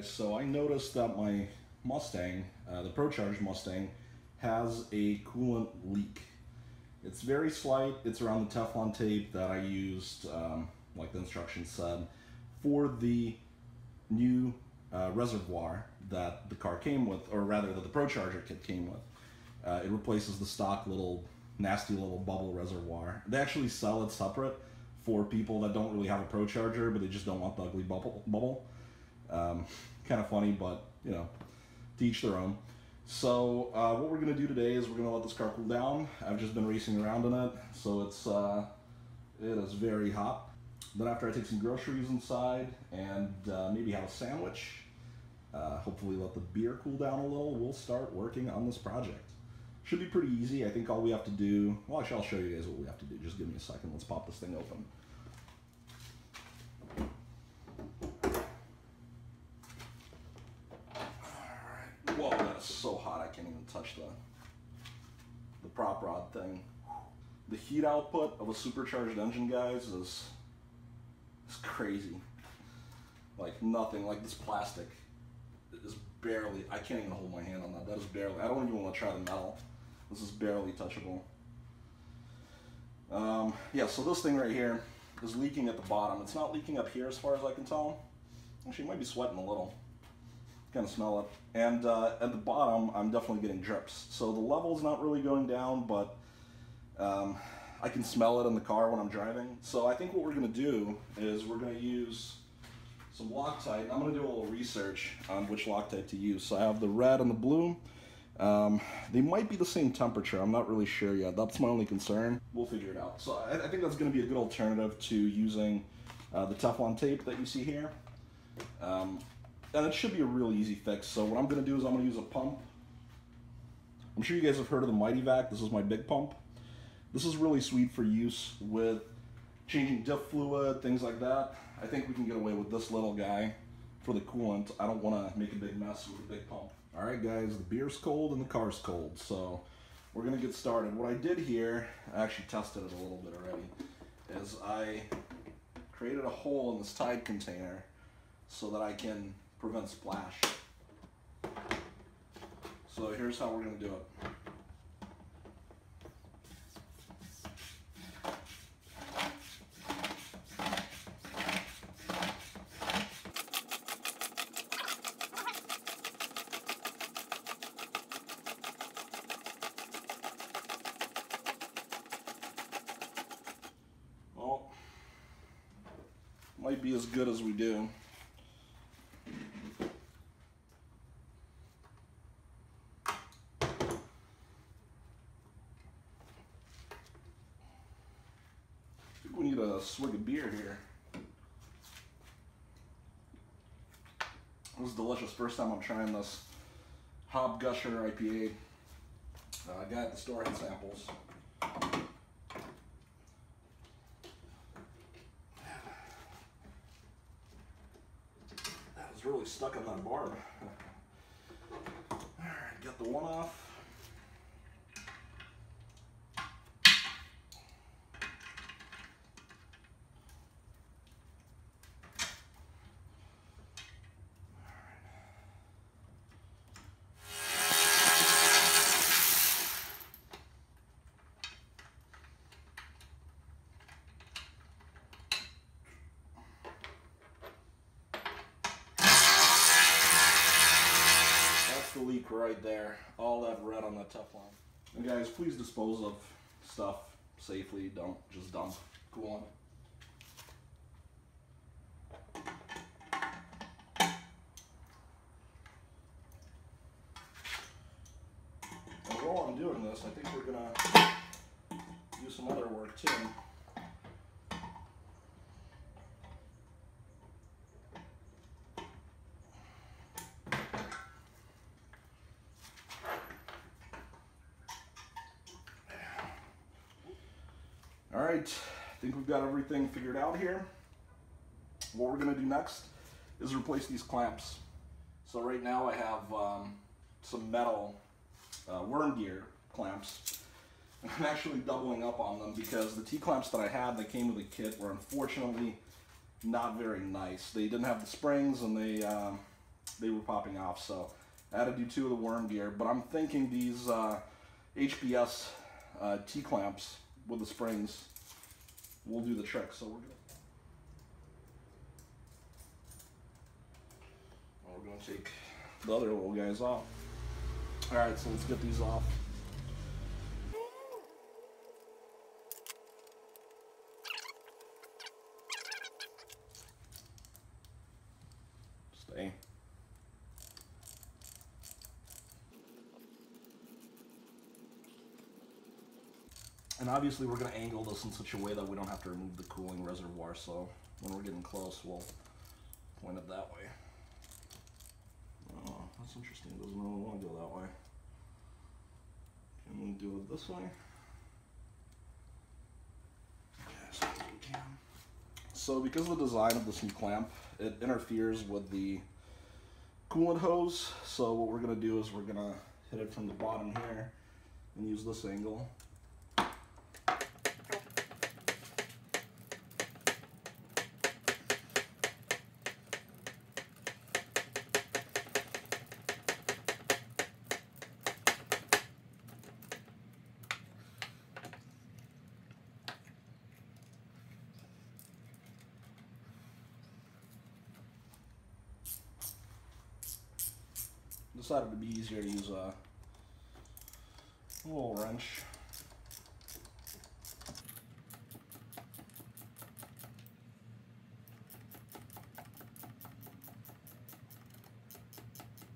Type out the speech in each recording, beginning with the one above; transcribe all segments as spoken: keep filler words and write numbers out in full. guys, so I noticed that my Mustang, uh, the ProCharger Mustang, has a coolant leak. It's very slight. It's around the Teflon tape that I used, um, like the instructions said, for the new uh, reservoir that the car came with, or rather that the ProCharger kit came with. Uh, it replaces the stock little nasty little bubble reservoir. They actually sell it separate for people that don't really have a ProCharger, but they just don't want the ugly bubble. bubble. Um, kind of funny, but you know, to each their own. So uh, what we're gonna do today is we're gonna let this car cool down. I've just been racing around in it, so it's uh, it is very hot. Then after I take some groceries inside and uh, maybe have a sandwich, uh, hopefully let the beer cool down a little, we'll start working on this project. Should be pretty easy. I think all we have to do, well actually I'll show you guys what we have to do. Just give me a second, let's pop this thing open. Alright, whoa, that is so hot I can't even touch the, the prop rod thing. The heat output of a supercharged engine, guys, is... it's crazy, like nothing, like this plastic is barely, I can't even hold my hand on that, that is barely, I don't even want to try the metal, this is barely touchable. Um, yeah, so this thing right here is leaking at the bottom. It's not leaking up here as far as I can tell. Actually, it might be sweating a little, kind of smell it, and uh, at the bottom I'm definitely getting drips, so the level's not really going down, but um, I can smell it in the car when I'm driving. So I think what we're gonna do is we're gonna use some Loctite. I'm gonna do a little research on which Loctite to use. So I have the red and the blue. Um, they might be the same temperature. I'm not really sure yet. That's my only concern. We'll figure it out. So I, I think that's gonna be a good alternative to using uh, the Teflon tape that you see here. Um, and it should be a real easy fix. So what I'm gonna do is I'm gonna use a pump. I'm sure you guys have heard of the MightyVac. This is my big pump. This is really sweet for use with changing diff fluid, things like that. I think we can get away with this little guy for the coolant. I don't want to make a big mess with a big pump. All right, guys, the beer's cold and the car's cold, so we're going to get started. What I did here, I actually tested it a little bit already, is I created a hole in this Tide container so that I can prevent splash. So here's how we're going to do it. Might be as good as we do. I think we need a swig of beer here. This is delicious. First time I'm trying this Hobgusher I P A. Uh, I got at the store in samples. Really stuck on that barb. Alright, get the one off. Right there, all that red on that Teflon. And guys, please dispose of stuff safely. Don't just dump coolant. And while I'm doing this, I think we're gonna do some other work too. Alright, I think we've got everything figured out here. What we're going to do next is replace these clamps. So right now I have um, some metal uh, worm gear clamps. I'm actually doubling up on them because the T-clamps that I had that came with the kit were unfortunately not very nice. They didn't have the springs and they, uh, they were popping off. So I had to do two of the worm gear, but I'm thinking these uh, H P S uh, T-clamps with the springs will do the trick. So we're good. Well, we're going to take the other little guys off. All right, so let's get these off. Stay. And obviously we're going to angle this in such a way that we don't have to remove the cooling reservoir, so when we're getting close, we'll point it that way. Oh, that's interesting. It doesn't really want to go that way. Can we do it this way? Yes, we can. So because of the design of this new clamp, it interferes with the coolant hose. So what we're going to do is we're going to hit it from the bottom here and use this angle. Decided it'd be easier to use a little wrench.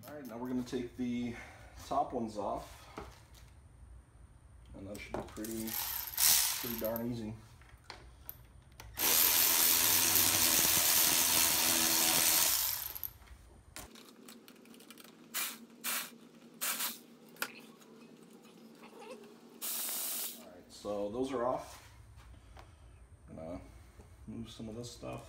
All right, now we're gonna take the top ones off, and that should be pretty, pretty darn easy. So those are off. I'm gonna move some of this stuff.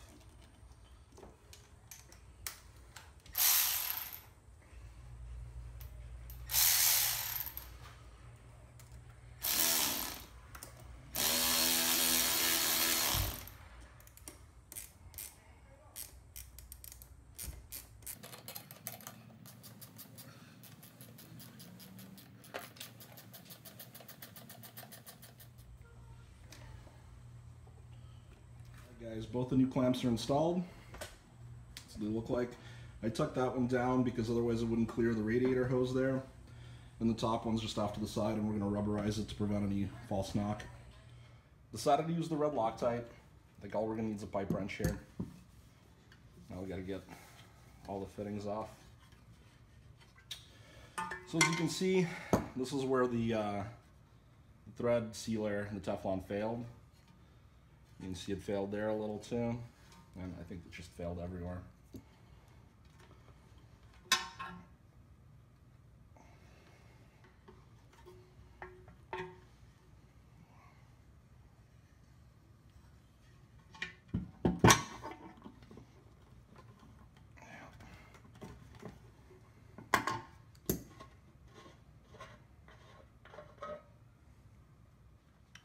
Guys, both the new clamps are installed. That's what they look like. I tucked that one down because otherwise it wouldn't clear the radiator hose there. And the top one's just off to the side, and we're going to rubberize it to prevent any false knock. Decided to use the red Loctite. I think all we're going to need is a pipe wrench here. Now we got to get all the fittings off. So as you can see, this is where the, uh, the thread sealer and the Teflon failed. You can see it failed there a little too, and I think it just failed everywhere.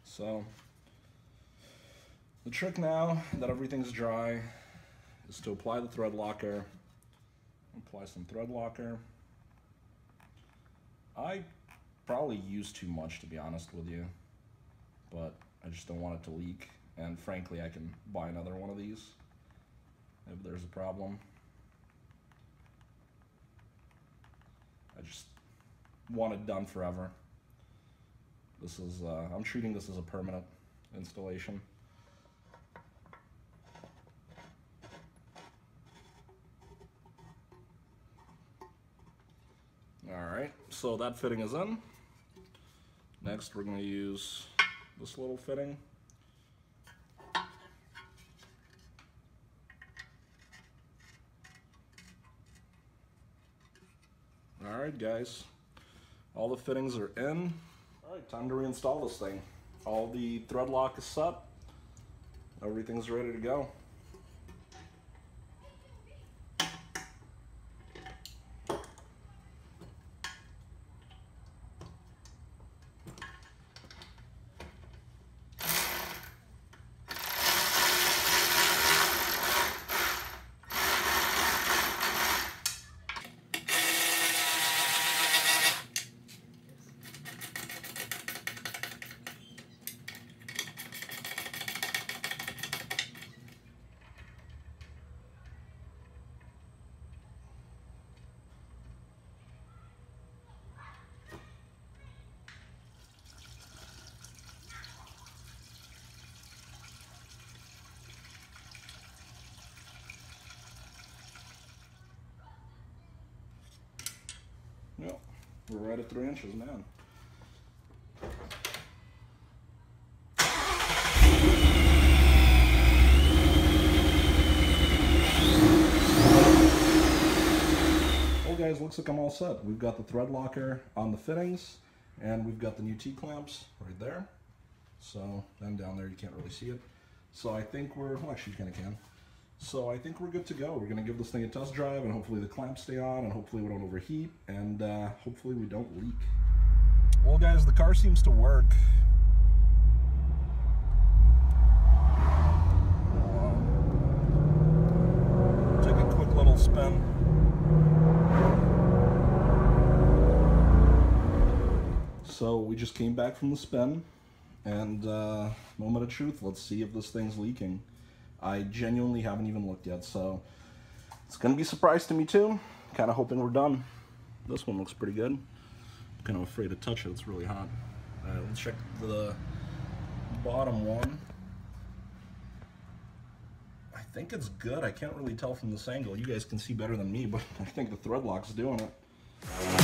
So the trick now that everything's dry is to apply the thread locker. Apply some thread locker. I probably used too much, to be honest with you, but I just don't want it to leak. And frankly, I can buy another one of these if there's a problem. I just want it done forever. This is, uh, I'm treating this as a permanent installation. Alright, so that fitting is in. Next we're going to use this little fitting. Alright guys, all the fittings are in. Alright, time to reinstall this thing. All the thread lock is set. Everything's ready to go. We're right at three inches, man. Well guys, looks like I'm all set. We've got the thread locker on the fittings, and we've got the new T-clamps right there. So, then down there you can't really see it. So I think we're, well actually you kind of can. So I think we're good to go. We're gonna give this thing a test drive, and hopefully the clamps stay on, and hopefully we don't overheat, and uh, hopefully we don't leak. Well guys, the car seems to work. Uh, take a quick little spin. So we just came back from the spin. And uh, moment of truth, let's see if this thing's leaking. I genuinely haven't even looked yet, so it's gonna be a surprise to me too. Kind of hoping we're done. This one looks pretty good. I'm kind of afraid to touch it, it's really hot. All right, let's check the bottom one. I think it's good. I can't really tell from this angle. You guys can see better than me, but I think the thread lock's doing it.